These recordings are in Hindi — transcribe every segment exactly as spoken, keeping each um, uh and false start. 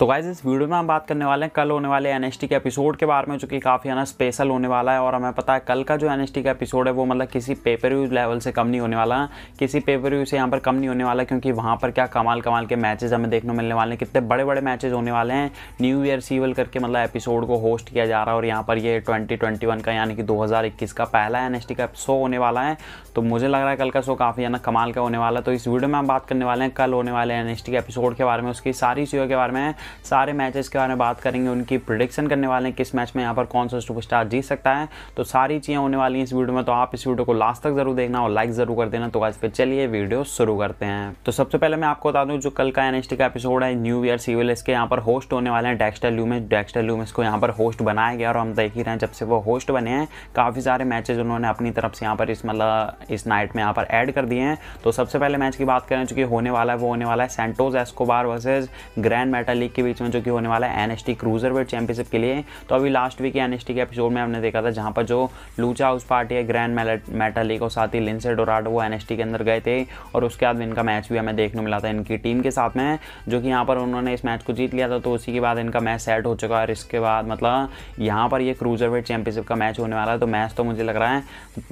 तो गाइस इस वीडियो में हम बात करने वाले हैं कल होने वाले एनएक्सटी के एपिसोड के बारे में, जो कि काफ़ी है ना स्पेशल होने वाला है। और हमें पता है कल का जो एनएक्सटी का एपिसोड है वो मतलब किसी पेपर व्यू लेवल से कम नहीं होने वाला, किसी पेपर व्यू से यहाँ पर कम नहीं होने वाला, क्योंकि वहाँ पर क्या कमाल कमाल के मैचेज हमें देखने मिलने वाले हैं। कितने बड़े बड़े मैचेज होने वाले हैं। न्यू ईयर्स ईवल करके मतलब एपिसोड को होस्ट किया जा रहा है और यहाँ पर ये ट्वेंटी ट्वेंटी वन का यानी कि दो हज़ार इक्कीस का पहला एनएक्सटी का शो होने वाला है। तो मुझे लग रहा है कल का शो काफ़ी है ना कमाल का होने वाला है। तो इस वीडियो में हम बात करने वाले हैं कल होने वाले एनएक्सटी के एपिसोड के बारे में, उसकी सारी चीज़ों के बारे में, सारे मैचेस के बारे में बात करेंगे, उनकी प्रेडिक्शन करने वाले हैं किस मैच में यहाँ पर कौन सा सुपरस्टार जीत सकता है। तो सारी चीज़ें होने वाली हैं इस वीडियो में, तो आप इस वीडियो को लास्ट तक जरूर देखना और लाइक जरूर कर देना। तो आज फिर चलिए वीडियो शुरू करते हैं। तो सबसे पहले मैं आपको बता दूं जो कल का एनएक्सटी का एपिसोड है न्यू ईयर्स इविल, इसके यहाँ पर होस्ट होने वाले हैं डेक्स्टर लूमिस। डेक्स्टर लूमिस को यहाँ पर होस्ट बनाया गया और हम देख ही रहे हैं जब से वो होस्ट बने हैं काफ़ी सारे मैचेज उन्होंने अपनी तरफ से यहाँ पर इस मतलब इस नाइट में यहाँ पर ऐड कर दिए हैं। तो सबसे पहले मैच की बात करें जो कि होने वाला है, वो होने वाला है Santos Escobar versus Gran Metalik के बीच में, जो कि होने वाला है एनएक्सटी क्रूजरवेट चैंपियनशिप के लिए। तो अभी लास्ट वीक एनएक्सटी के एपिसोड में हमने देखा था जहां पर जो लूचा हाउस पार्टी है, ग्रैन मेटालिक और साथ ही लिंसे डोराडो वो एनएक्सटी के अंदर गए थे और उसके बाद इनका मैच भी हमें देखने मिला था इनकी टीम के साथ में, जो कि यहाँ पर उन्होंने इस मैच को जीत लिया था। तो उसी के बाद इनका मैच सेट हो चुका है और इसके बाद मतलब यहाँ पर ये क्रूजरवेट चैंपियनशिप का मैच होने वाला है। तो मैच तो मुझे लग रहा है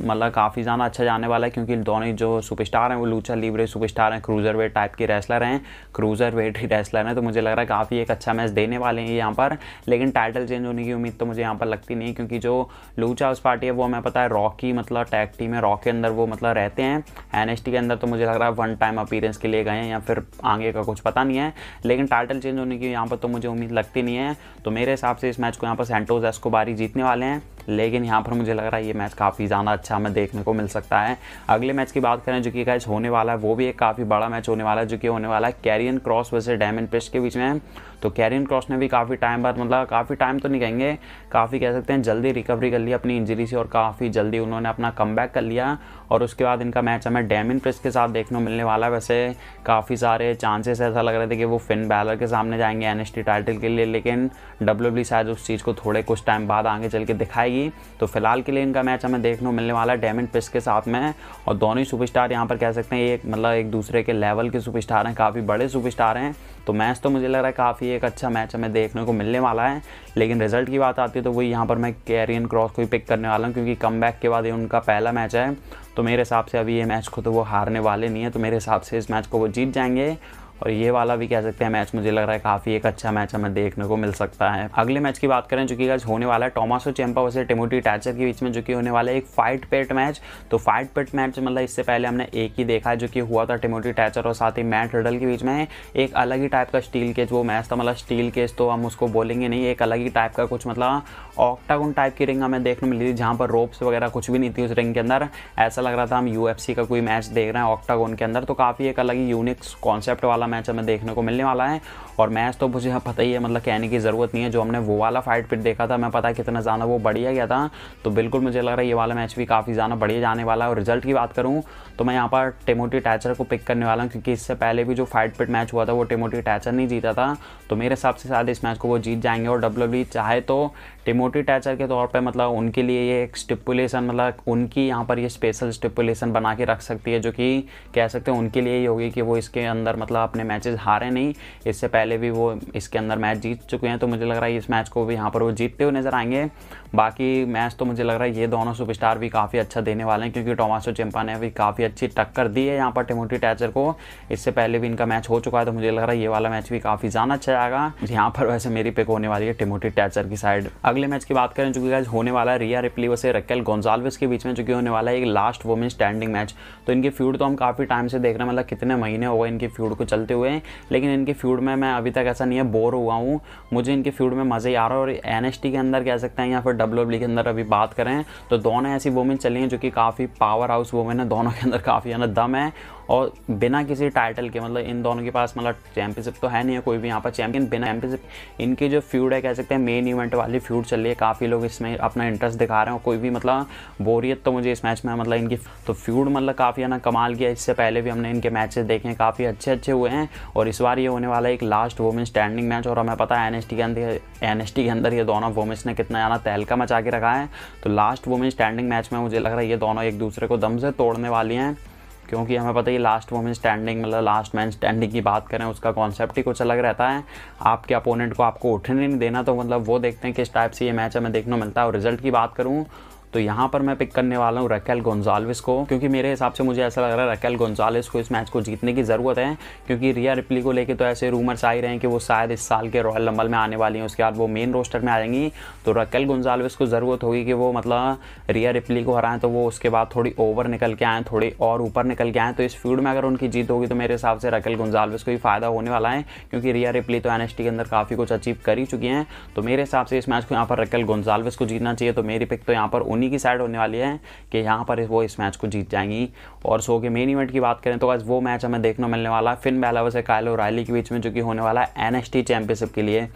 मतलब काफ़ी ज़्यादा अच्छा जाने वाला है, क्योंकि दोनों जो सुपरस्टार हैं वो लूचा लीब्रे सुपरस्टार हैं, क्रूजरवेट टाइप के रेसलर हैं, क्रूजरवेट ही रेसलर हैं। तो मुझे लग रहा है काफ़ी एक अच्छा मैच देने वाले हैं यहाँ पर। लेकिन टाइटल चेंज होने की उम्मीद तो मुझे यहाँ पर लगती नहीं, क्योंकि जो लूचा हाउस पार्टी है वो हमें पता है रॉकी मतलब टैग टीम है, रॉक के अंदर वो मतलब रहते हैं, एनएक्सटी के अंदर तो मुझे लग रहा है वन टाइम अपीयरेंस के लिए गए हैं या फिर आगे का कुछ पता नहीं है। लेकिन टाइटल चेंज होने की यहाँ पर तो मुझे उम्मीद लगती नहीं है। तो मेरे हिसाब से इस मैच को यहाँ पर सैंटोस एस्कोबार जीतने वाले हैं, लेकिन यहाँ पर मुझे लग रहा है ये मैच काफ़ी ज़्यादा अच्छा हमें देखने को मिल सकता है। अगले मैच की बात करें जो कि गाइस होने वाला है, वो भी एक काफ़ी बड़ा मैच होने वाला है, जो कि होने वाला है carrion cross versus Damian Priest के बीच में। तो कैरियन क्रॉस ने भी काफ़ी टाइम बाद मतलब काफ़ी टाइम तो नहीं कहेंगे, काफ़ी कह सकते हैं जल्दी रिकवरी कर ली अपनी इंजरी से और काफ़ी जल्दी उन्होंने अपना कमबैक कर लिया और उसके बाद इनका मैच हमें डेमियन प्रीस्ट के साथ देखने मिलने वाला है। वैसे काफ़ी सारे चांसेस ऐसा लग रहे थे कि वो फिन बैलर के सामने जाएंगे एनएक्सटी टाइटल के लिए, लेकिन डब्ल्यूडब्ल्यूई शायद उस चीज़ को थोड़े कुछ टाइम बाद आगे चल के दिखाएगी। तो फिलहाल के लिए इनका मैच हमें देखने मिलने वाला है डेमियन प्रीस्ट के साथ में, और दोनों ही सुपरस्टार यहाँ पर कह सकते हैं एक मतलब एक दूसरे के लेवल के सुपरस्टार हैं, काफ़ी बड़े सुपरस्टार हैं। तो मैच तो मुझे लग रहा है काफ़ी एक अच्छा मैच हमें देखने को मिलने वाला है। लेकिन रिजल्ट की बात आती है तो वही यहाँ पर मैं कैरियन क्रॉस को ही पिक करने वाला हूँ, क्योंकि कमबैक के बाद ये उनका पहला मैच है। तो मेरे हिसाब से अभी ये मैच को तो वो हारने वाले नहीं है, तो मेरे हिसाब से इस मैच को वो जीत जाएंगे और ये वाला भी कह सकते हैं मैच मुझे लग रहा है काफ़ी एक अच्छा मैच हमें देखने को मिल सकता है। अगले मैच की बात करें जो कि आज होने वाला है Tommaso Ciampa versus Timothy Thatcher के बीच में, जो कि होने वाला है एक फाइट पिट मैच। तो फाइट पिट मैच मतलब इससे पहले हमने एक ही देखा है जो कि हुआ था टिमोथी टैचर और साथ ही मैट रिडल के बीच में, एक अलग ही टाइप का स्टील केज वो मैच था, मतलब स्टील केज तो हम उसको बोलेंगे नहीं, एक अलग ही टाइप का कुछ मतलब ऑक्टागन टाइप की रिंग हमें देखने मिली थी जहाँ पर रोप्स वगैरह कुछ भी नहीं थी उस रिंग के अंदर, ऐसा लग रहा था हम यूएफसी का कोई मैच देख रहे हैं ऑक्टागन के अंदर। तो काफ़ी एक अलग ही यूनिक कॉन्सेप्ट वाला मैच हमें देखने को मिलने वाला है और मैच तो मुझे पता ही है, मतलब कहने की ज़रूरत नहीं है, जो हमने वो वाला फाइट पिट देखा था हमें पता है कितना ज़्यादा वो बढ़िया गया था। तो बिल्कुल मुझे लग रहा है ये वाला मैच भी काफ़ी ज़्यादा बढ़िया जाने वाला है। और रिजल्ट की बात करूँ तो मैं यहाँ पर टिमोथी टैचर को पिक करने वाला हूँ, क्योंकि इससे पहले भी जो फाइट पिट मैच हुआ था वो टिमोथी टैचर नहीं जीता था। तो मेरे हिसाब से शायद इस मैच को वो जीत जाएंगे और डब्ल्यूडब्ल्यूई चाहे तो टिमोथी टैचर के तौर पर मतलब उनके लिए ये एक स्टिपुलेशन मतलब उनकी यहाँ पर ये स्पेशल स्टिपुलेशन बना के रख सकती है, जो कि कह सकते हैं उनके लिए ये होगी कि वो इसके अंदर मतलब अपने मैचेस हारे नहीं, इससे पहले भी वो इसके अंदर मैच जीत चुके हैं। तो मुझे लग रहा है इस मैच को भी यहाँ पर वो जीतते हुए नजर आएंगे। बाकी मैच तो मुझे लग रहा है ये दोनों सुपरस्टार भी काफ़ी अच्छा देने वाले हैं, क्योंकि टॉमासो चैम्पा ने भी काफ़ी अच्छी टक्कर दी है यहाँ पर टिमोथी टैचर को, इससे पहले भी इनका मैच हो चुका है। तो मुझे लग रहा है ये वाला मैच भी काफ़ी ज़्यादा अच्छा जाएगा। यहाँ पर वैसे मेरी पिक होने वाली है टिमोथी टैचर की साइड। अगले मैच की बात करें जो कि आज होने वाला है Rhea Ripley versus Raquel Gonzalez के बीच में, जो कि होने वाला है एक लास्ट वुमेन स्टैंडिंग मैच। तो इनकी फ्यूड तो हम काफ़ी टाइम से देख रहे हैं, मतलब कितने महीने हो गए इनकी फ्यूड को चलते हुए, लेकिन इनके फ्यूड में मैं अभी तक ऐसा नहीं है बोर हुआ हूँ, मुझे इनके फ्यूड में मज़े आ रहा है। और एनएक्सटी के अंदर कह सकते हैं या फिर डब्ल्यूडब्ल्यूई के अंदर अभी बात करें तो दोनों ऐसी वुमेन चली हैं जो कि काफ़ी पावर हाउस वुमेन है, दोनों के अंदर काफ़ी है ना दम है और बिना किसी टाइटल के मतलब इन दोनों के पास मतलब चैंपियनशिप तो है नहीं है कोई भी यहाँ पर चैंपियन, बिना चैंपियनशिप इनकी जो फ्यूड है कह सकते हैं मेन इवेंट वाली फ्यूड चल रही है, काफ़ी लोग इसमें अपना इंटरेस्ट दिखा रहे हैं और कोई भी मतलब बोरियत तो मुझे इस मैच में मतलब इनकी तो फ्यूड मतलब काफ़ी है ना कमाल की है। इससे पहले भी हमने इनके मैचेस देखे हैं काफ़ी अच्छे अच्छे हुए हैं और इस बार ये होने वाला है एक लास्ट वुमेन स्टैंडिंग मैच। और हमें पता है एनएक्सटी के अंदर एनएक्सटी के अंदर ये दोनों वुमेन्स ने कितना ज़्यादा तहलका मचा के रखा है। तो लास्ट वुमेन स्टैंडिंग मैच में मुझे लग रहा है ये दोनों एक दूसरे को दम से तोड़ने वाली हैं। क्योंकि हमें पता है लास्ट वुमेन स्टैंडिंग मतलब लास्ट मैन स्टैंडिंग की बात करें उसका कॉन्सेप्ट ही कुछ अलग रहता है। आपके अपोनेंट को आपको उठने नहीं देना, तो मतलब वो देखते हैं किस टाइप से ये मैच हमें देखने मिलता है। और रिजल्ट की बात करूँ तो यहाँ पर मैं पिक करने वाला हूँ रैकेल गोंजाल्विस को, क्योंकि मेरे हिसाब से मुझे ऐसा लग रहा है रैकेल गोंजाल्विस को इस मैच को जीतने की ज़रूरत है, क्योंकि रिया रिप्ली को लेके तो ऐसे रूमर्स आ ही रहे हैं कि वो शायद इस साल के रॉयल रंबल में आने वाली हैं, उसके बाद वो मेन रोस्टर में आ जाएंगी। तो रैकेल गोंजाल्विस को ज़रूरत होगी कि वो मतलब रिया रिप्ली को हराएं, तो वो उसके बाद थोड़ी ओवर निकल के आएँ, थोड़ी और ऊपर निकल के आएँ। तो इस फील्ड में अगर उनकी जीत होगी तो मेरे हिसाब से रैकेल गोंजाल्विस को ही फ़ायदा होने वाला है, क्योंकि रिया रिप्ली तो एनएक्सटी के अंदर काफ़ी कुछ अचीव कर ही चुकी हैं। तो मेरे हिसाब से इस मैच को यहाँ पर रैकेल गोंजाल्विस को जीतना चाहिए। तो मेरी पिक तो यहाँ पर उन्हीं की साइड होने वाली है कि यहाँ पर वो इस मैच को जीत जाएंगी। और शो के मेन इवेंट की बात करें तो बस वो मैच हमें देखने मिलने वाला है फिन बैलर से काइल ओ'रायली के बीच में, जो कि होने वाला है एनएक्सटी चैंपियनशिप के लिए।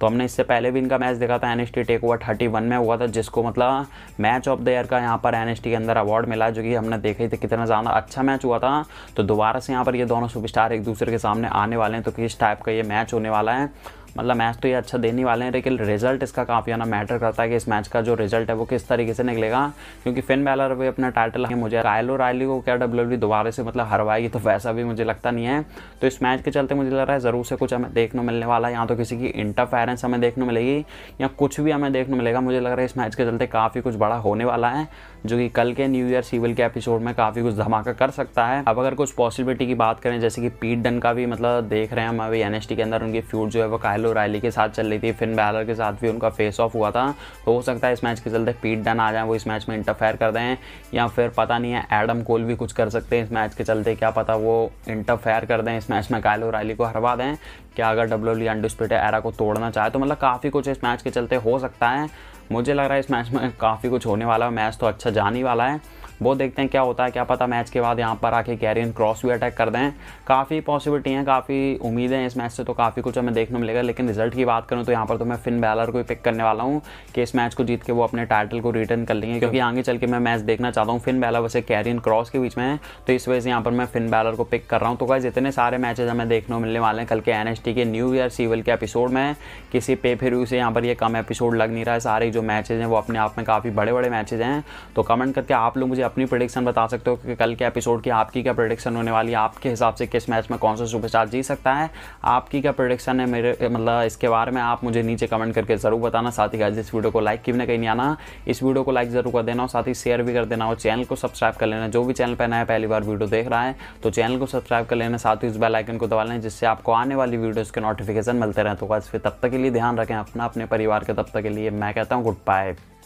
तो हमने इससे पहले भी इनका मैच देखा था, NXT take over thirty one में हुआ था, जिसको मतलब मैच ऑफ द ईयर का यहाँ पर एनएक्सटी के अंदर अवार्ड मिला, जो कि हमने देखा ही था कितना ज़्यादा अच्छा मैच हुआ था। तो दोबारा से यहाँ पर ये दोनों सुपरस्टार एक दूसरे के सामने आने वाले हैं, तो किस टाइप का ये मैच होने वाला है, मतलब मैच तो ये अच्छा देने वाले हैं, लेकिन रिजल्ट इसका काफ़ी ना मैटर करता है कि इस मैच का जो रिजल्ट है वो किस तरीके से निकलेगा। क्योंकि फिन बैलर भी अपना टाइटल है, मुझे काइल ओ'रायली को क्या डब्ल्यूडब्ल्यूई दोबारा से मतलब हरवाएगी तो वैसा भी मुझे लगता नहीं है। तो इस मैच के चलते मुझे लग रहा है ज़रूर से कुछ हमें देखने मिलने वाला है, या तो किसी की इंटरफेरेंस हमें देखने मिलेगी या कुछ भी हमें देखने मिलेगा। मुझे लग रहा है इस मैच के चलते काफ़ी कुछ बड़ा होने वाला है, जो कि कल के न्यू ईयर इविल के एपिसोड में काफ़ी कुछ धमाका कर सकता है। अब अगर कुछ पॉसिबिलिटी की बात करें, जैसे कि पीट डन का भी मतलब देख रहे हैं हम अभी एनएक्सटी के अंदर, उनकी फ्यूड जो है वो काइल ओ'रायली के साथ चल रही थी, फिन बैलर के साथ भी उनका फेस ऑफ हुआ था। तो हो सकता है इस मैच के चलते पीट डन आ जाए, वो इस मैच में इंटरफेयर कर दें, या फिर पता नहीं है एडम कोल भी कुछ कर सकते हैं इस मैच के चलते, क्या पता वो इंटरफेयर कर दें इस मैच में, काइल ओ'रायली को हरवा दें क्या अगर डब्ल्यूडब्ल्यूई अनडिस्प्यूटेड एरा को तोड़ना चाहे। तो मतलब काफ़ी कुछ इस मैच के चलते हो सकता है। मुझे लग रहा है इस मैच में काफ़ी कुछ होने वाला है, मैच तो अच्छा जाने वाला है, वो देखते हैं क्या होता है। क्या पता मैच के बाद यहाँ पर आके कैरियन क्रॉस भी अटैक कर दें, काफ़ी पॉसिबिलिटी हैं, काफ़ी उम्मीदें हैं इस मैच से, तो काफ़ी कुछ हमें देखने मिलेगा। लेकिन रिजल्ट की बात करूँ तो यहाँ पर तो मैं फिन बैलर को ही पिक करने वाला हूँ कि इस मैच को जीत के वो अपने टाइटल को रिटर्न कर लेंगे, क्योंकि आगे चल के मैं मैच देखना चाहता हूँ फिन बैलर वैसे कैरियन क्रॉस के बीच में, तो इस वजह से यहाँ पर मैं फिन बैलर को पिक कर रहा हूँ। तो गाइस इतने सारे मैचेज हमें देखने मिलने वाले हैं कल के एनएक्सटी के न्यू ईयर इविल के एपिसोड में, किसी पे फिर से यहाँ पर ये कम एपिसोड लग नहीं रहा है। सारे जो मैचेज हैं वो अपने आप में काफ़ी बड़े बड़े मैचेज हैं। तो कमेंट करके आप लोग मुझे अपनी प्रेडिक्शन बता सकते हो कि कल के एपिसोड की आपकी क्या प्रेडिक्शन होने वाली है, आपके हिसाब से किस मैच में कौन सा सुपरस्टार जीत सकता है, आपकी क्या प्रेडिक्शन है मेरे मतलब इसके बारे में आप मुझे नीचे कमेंट करके ज़रूर बताना। साथ ही गाइस इस वीडियो को लाइक किए कहीं नहीं आना, इस वीडियो को लाइक ज़रूर कर देना और साथ ही शेयर भी कर देना और चैनल को सब्सक्राइब कर लेना। जो भी चैनल पर नया पहली बार वीडियो देख रहा है तो चैनल को सब्सक्राइब कर लेना, साथ ही उस बेल आइकन को दबा लेना जिससे आपको आने वाली वीडियोज़ के नोटिफिकेशन मिलते रहें। तो गाइस फिर तब तक के लिए ध्यान रखें अपना, अपने परिवार का, तब तक के लिए मैं कहता हूँ गुड बाय।